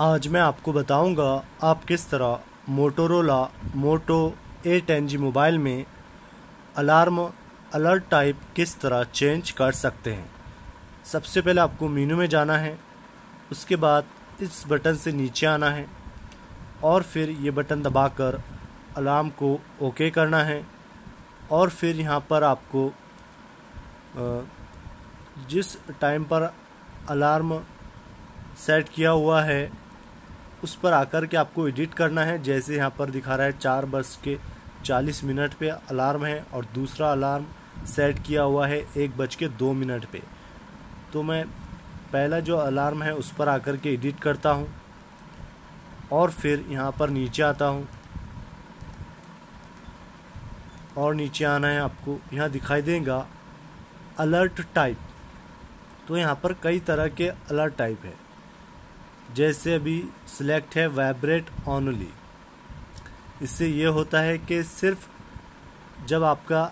आज मैं आपको बताऊंगा आप किस तरह मोटोरोला मोटो A10G मोबाइल में अलार्म अलर्ट टाइप किस तरह चेंज कर सकते हैं। सबसे पहले आपको मेनू में जाना है, उसके बाद इस बटन से नीचे आना है और फिर ये बटन दबाकर अलार्म को ओके करना है। और फिर यहाँ पर आपको जिस टाइम पर अलार्म सेट किया हुआ है उस पर आकर के आपको एडिट करना है। जैसे यहाँ पर दिखा रहा है 4:40 पे अलार्म है और दूसरा अलार्म सेट किया हुआ है 1:02 पे। तो मैं पहला जो अलार्म है उस पर आकर के एडिट करता हूँ और फिर यहाँ पर नीचे आता हूँ और नीचे आना है। आपको यहाँ दिखाई देगा अलर्ट टाइप। तो यहाँ पर कई तरह के अलर्ट टाइप है, जैसे अभी सिलेक्ट है वाइब्रेट ऑनली। इससे ये होता है कि सिर्फ जब आपका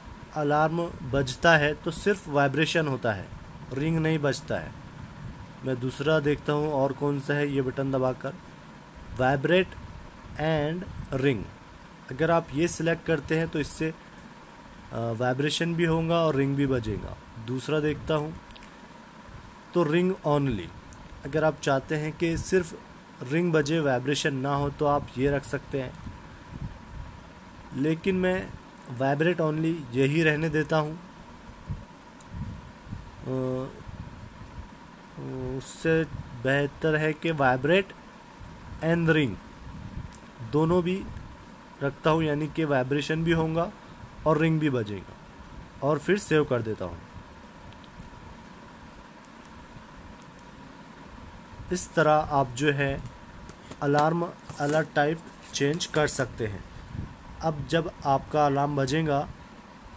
अलार्म बजता है तो सिर्फ वाइब्रेशन होता है, रिंग नहीं बजता है। मैं दूसरा देखता हूँ और कौन सा है, ये बटन दबाकर वाइब्रेट एंड रिंग। अगर आप ये सिलेक्ट करते हैं तो इससे वाइब्रेशन भी होगा और रिंग भी बजेगा। दूसरा देखता हूँ तो रिंग ऑनली। अगर आप चाहते हैं कि सिर्फ रिंग बजे वाइब्रेशन ना हो तो आप ये रख सकते हैं, लेकिन मैं वाइब्रेट ऑनली यही रहने देता हूँ। उससे बेहतर है कि वाइब्रेट एंड रिंग दोनों भी रखता हूँ, यानी कि वाइब्रेशन भी होगा और रिंग भी बजेगा। और फिर सेव कर देता हूँ। इस तरह आप जो है अलार्म अलर्ट टाइप चेंज कर सकते हैं। अब जब आपका अलार्म बजेगा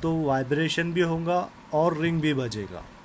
तो वाइब्रेशन भी होगा और रिंग भी बजेगा।